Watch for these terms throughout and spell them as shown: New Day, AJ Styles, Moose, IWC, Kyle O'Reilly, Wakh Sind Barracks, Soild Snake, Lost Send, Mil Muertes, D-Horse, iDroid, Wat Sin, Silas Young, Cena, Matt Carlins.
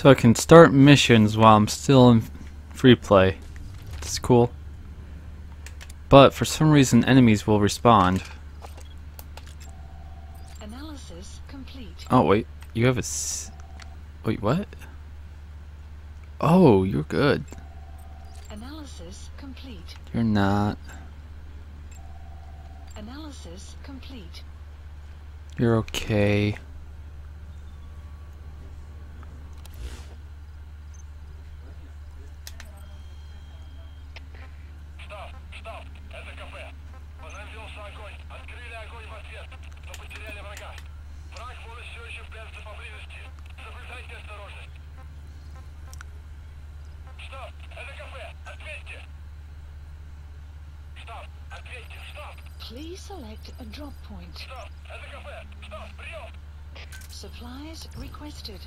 So I can start missions while I'm still in free play. It's cool. But for some reason enemies will respond. Analysis complete. Oh wait, you have a wait, what? Oh, you're good. Analysis complete. You're not. Analysis complete. You're okay. Please select a drop point. Supplies requested.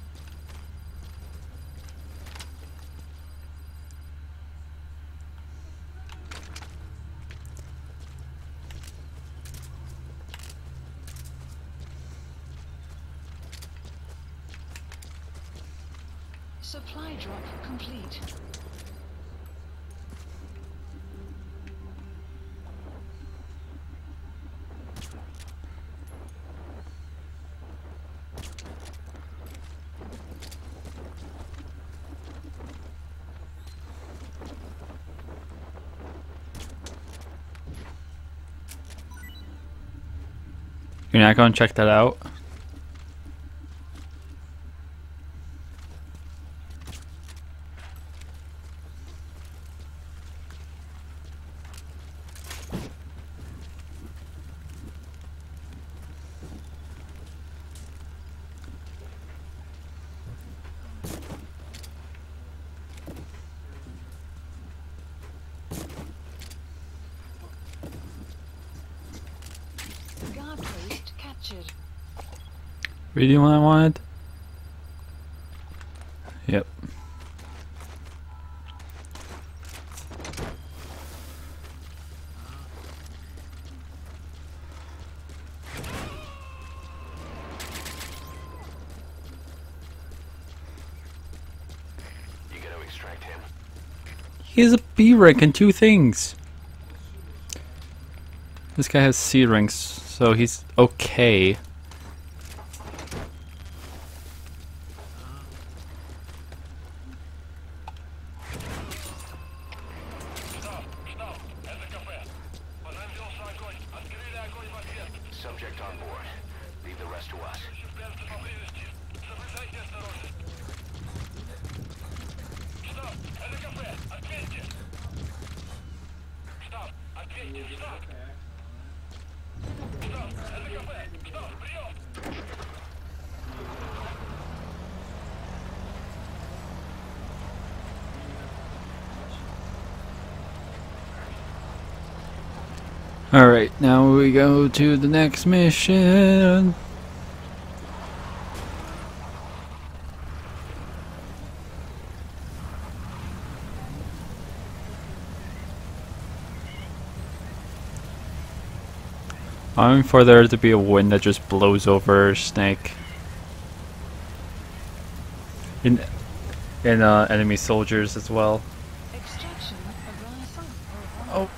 Supply drop complete. You're not going to check that out? Reading what I wanted? Yep. You gotta extract him. He has a B rank and 2 things. This guy has C ranks, so he's okay. Subject on board. Leave the rest to us. Alright, now we go to the next mission. I'm for there to be a wind that just blows over Snake. And enemy soldiers as well. Oh.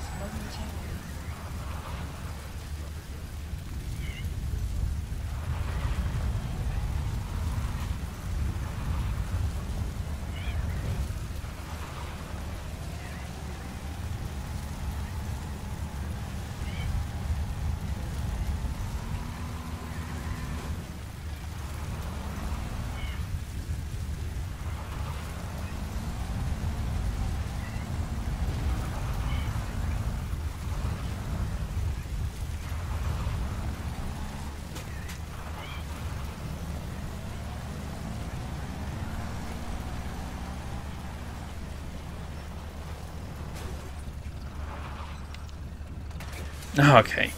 Okay,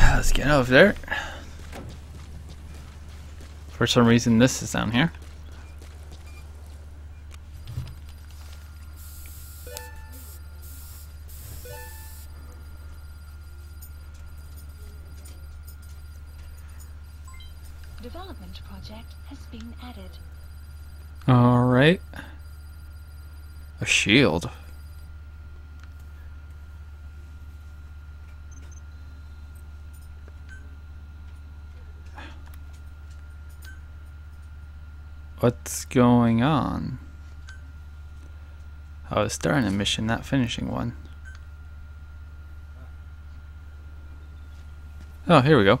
let's get over there. For some reason this is down here. Development project has been added. Alright. A shield. What's going on? I was starting a mission, not finishing one. Oh, here we go.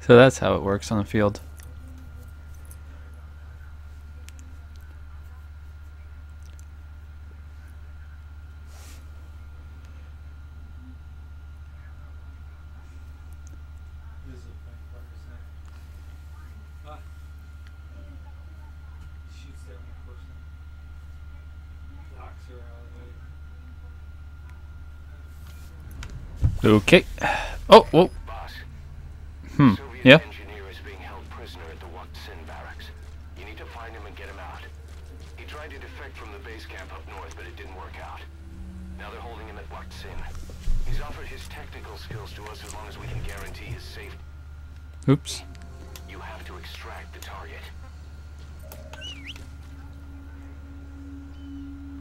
So that's how it works on the field. Okay. Oh, whoa. Yeah. Engineer is being held prisoner at the Wakh Sind Barracks. You need to find him and get him out. He tried to defect from the base camp up north, but it didn't work out. Now they're holding him at Wat Sin. He's offered his technical skills to us as long as we can guarantee his safety. Oops. You have to extract the target.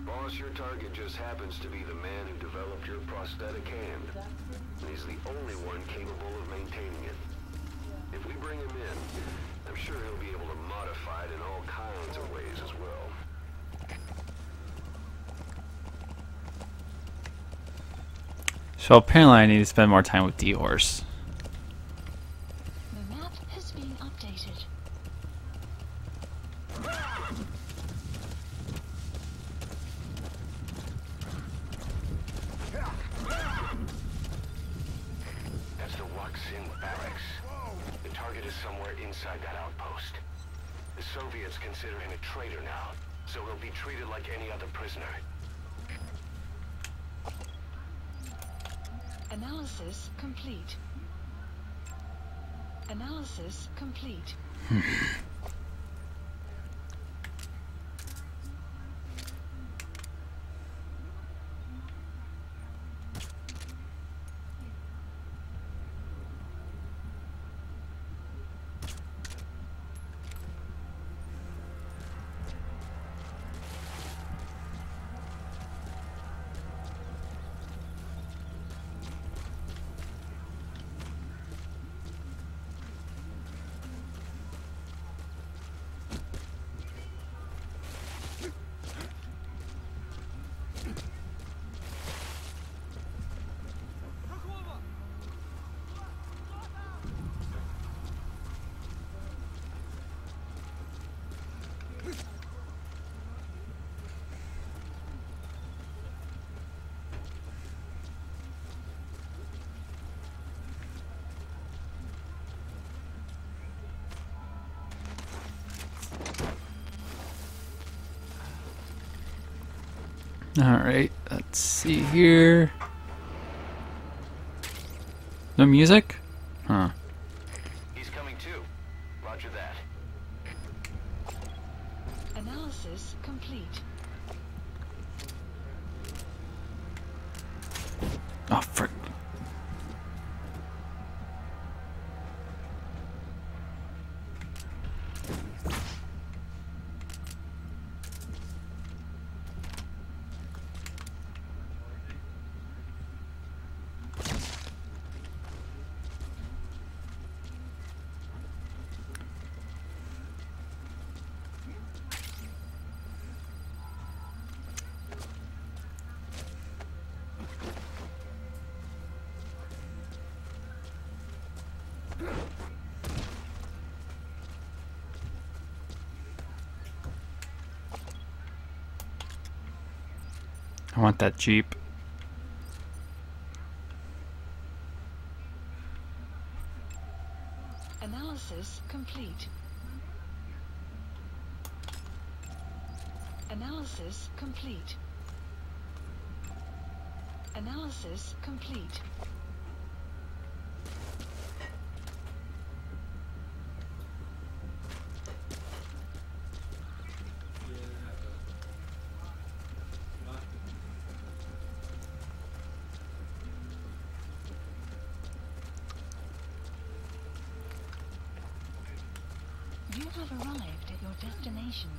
Boss, your target just happens to be the man who developed your prosthetic hand. And he's the only one capable of maintaining it. If we bring him in, I'm sure he'll be able to modify it in all kinds of ways as well. So apparently I need to spend more time with D-Horse. The map is being updated. That's the Wakh Sind Barracks. The target is somewhere inside that outpost. The Soviets consider him a traitor now, so he'll be treated like any other prisoner. Analysis complete. Analysis complete. Alright, let's see here. No music? Huh. He's coming too. Roger that. Analysis complete. Oh, frick. I want that Jeep. Analysis complete. Analysis complete. Analysis complete. You have arrived at your destination.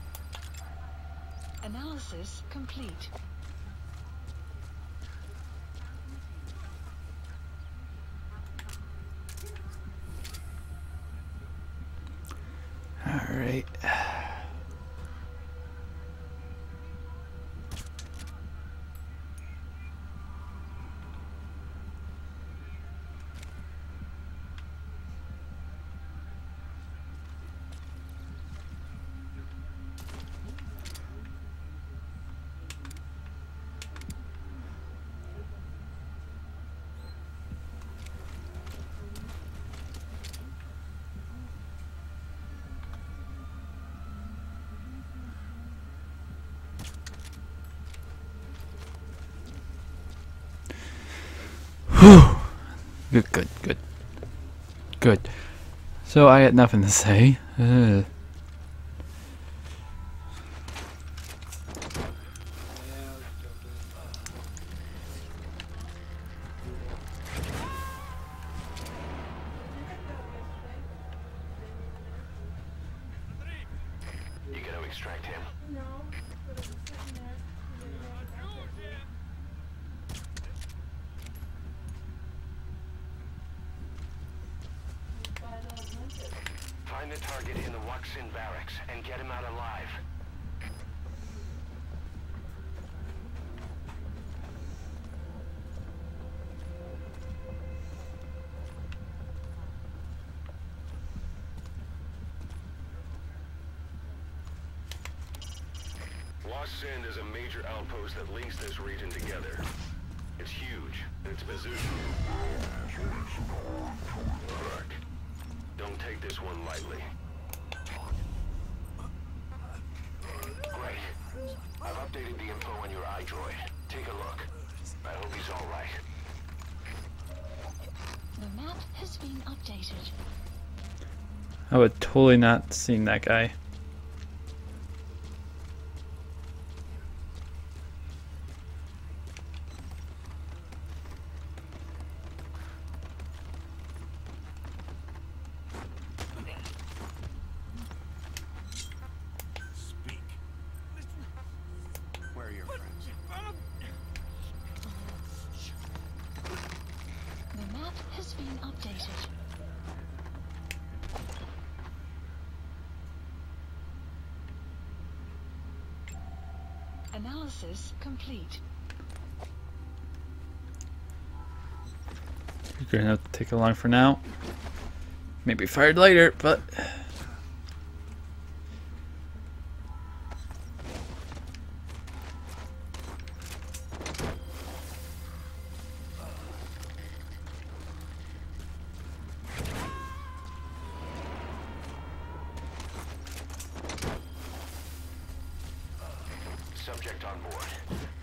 Analysis complete. All right. Good. So I had nothing to say. Find the target in the Wakh Sind Barracks and get him out alive. Lost Send is a major outpost that links this region together. It's huge, and it's bazooka. Don't take this one lightly. Great. I've updated the info on your iDroid. Take a look. I hope he's all right. The map has been updated. I would totally not seen that guy. Analysis complete. You're gonna have to take along for now. Maybe fired later, but subject on board.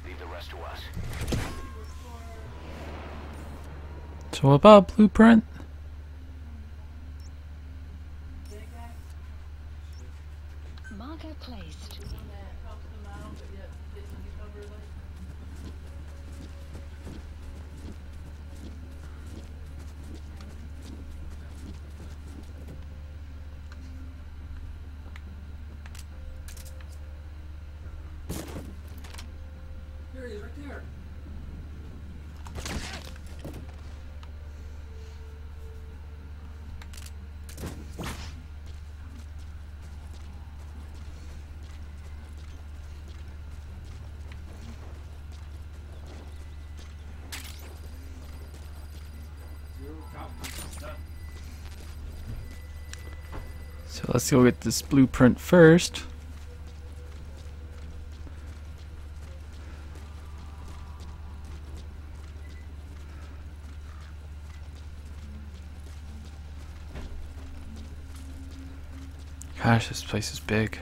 Leave the rest to us. So about blueprint. Marker placed. So let's go get this blueprint first. Gosh, this place is big.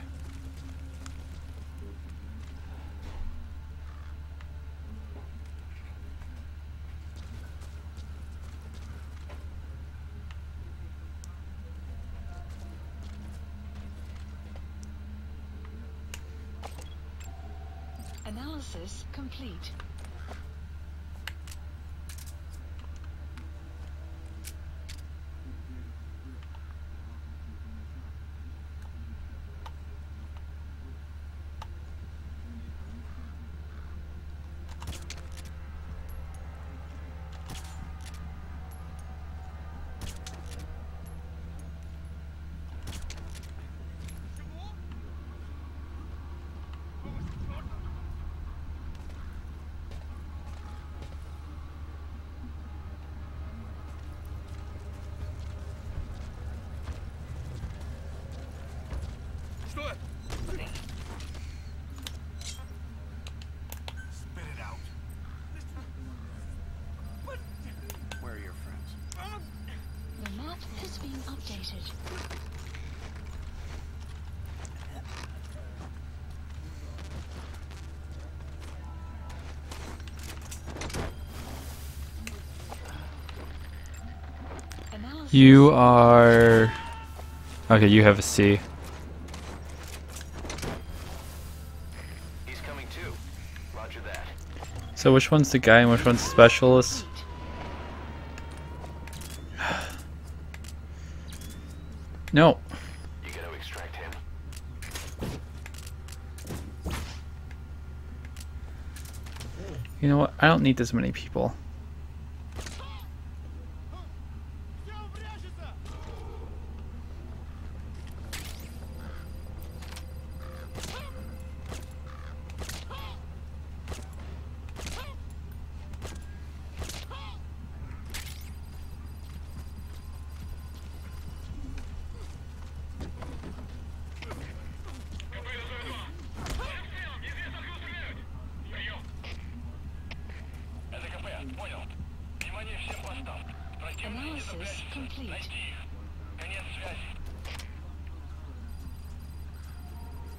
Analysis complete. is being updated. You are... Okay, you have a C. He's coming too. Roger that. So which one's the guy and which one's the specialist? No. You gotta extract him. You know what? I don't need this many people. Analysis complete.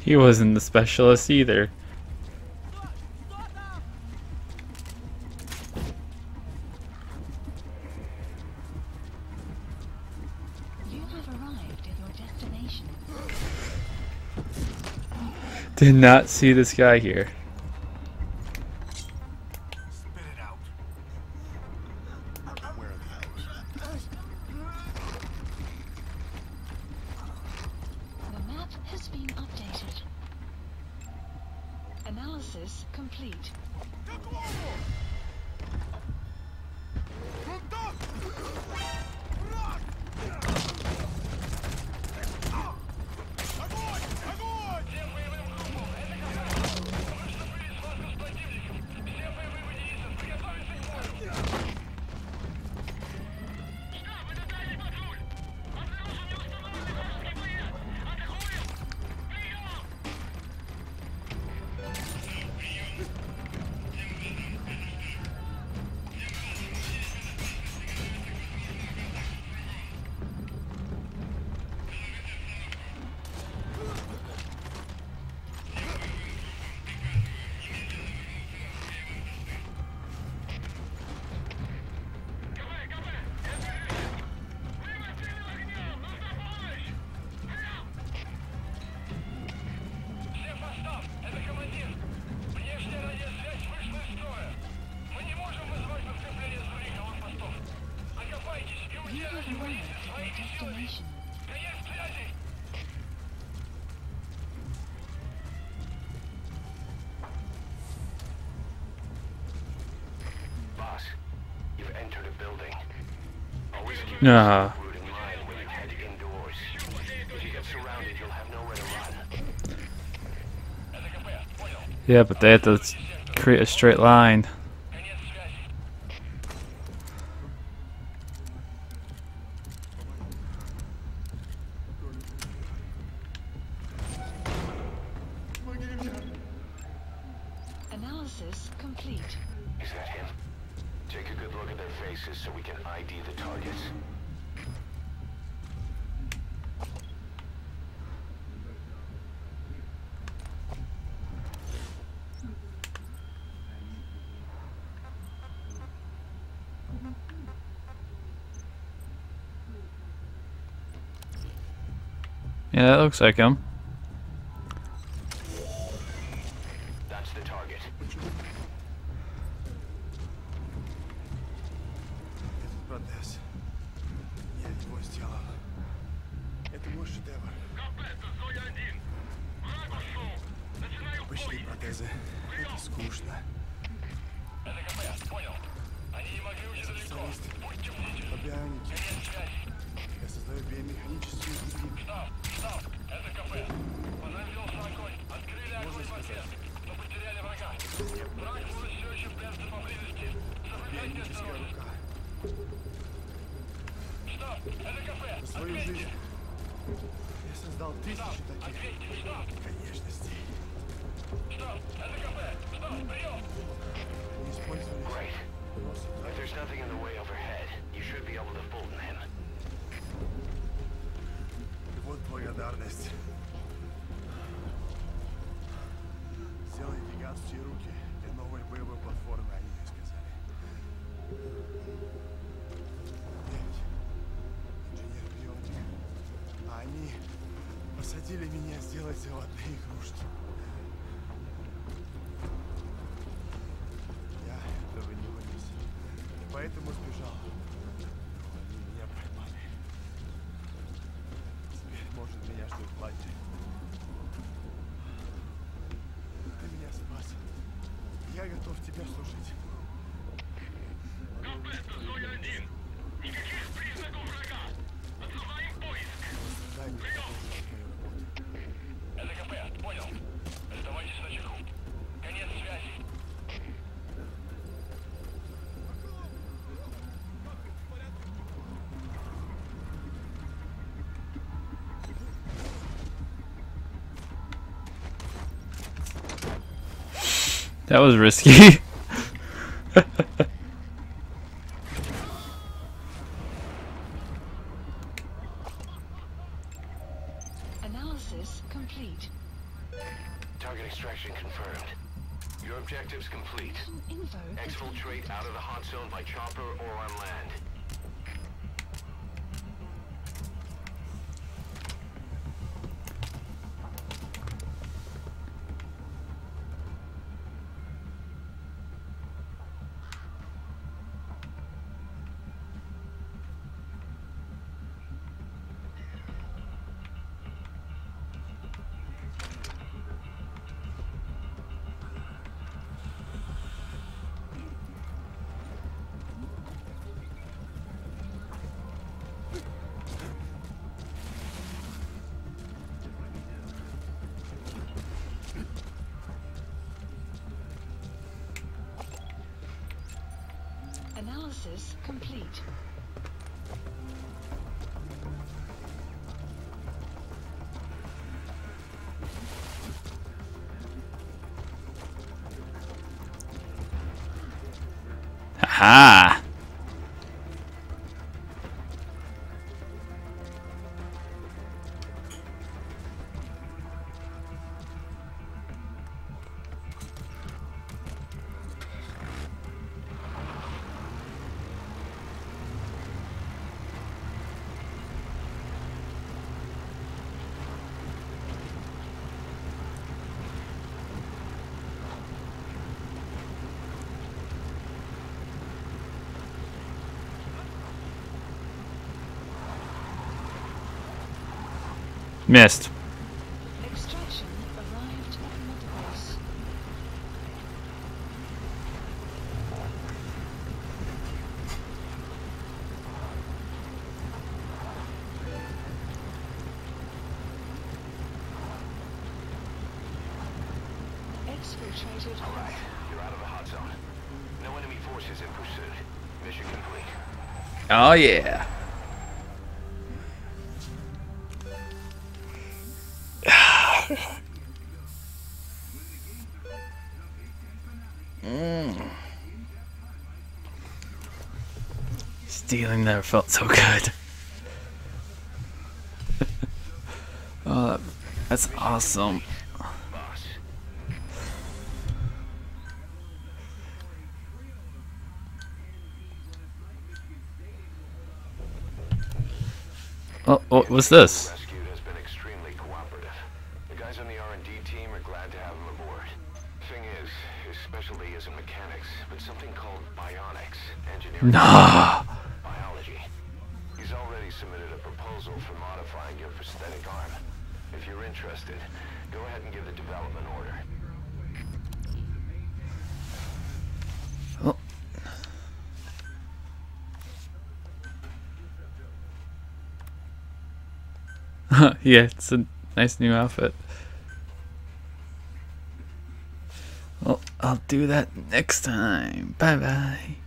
He wasn't the specialist either. Did not see this guy here. Spit it out. Where are the map has been updated. Analysis complete. Boss, you've entered a building. Always keep the route in mind when you head indoors. If you get surrounded, you'll have nowhere to run. Yeah, but they have to create a straight line. Analysis complete. Is that him? Take a good look at their faces so we can ID the targets. Yeah, that looks like him. Они посадили меня сделать золотые игрушки. Я этого не вынес, и поэтому сбежал. Но они меня поймали. Теперь может меня ждут платье. Ты меня спас. Я готов тебя служить. Роберто, Зоя 1. Никаких признаков врага. Отзываем поиск. Прием! ЛКП, понял. Оставайтесь на чеку. Конец связи. That was risky. Analysis complete. Haha. Missed. Extraction arrived at another base. Exfiltrated. All right, you're out of the hot zone. No enemy forces in pursuit. Mission complete. Oh yeah. Stealing there felt so good. That's awesome. Oh, what's this? Nah. Biology. He's already submitted a proposal for modifying your prosthetic arm. If you're interested, go ahead and give the development order. Oh. Yeah, it's a nice new outfit. Well, I'll do that next time. Bye bye.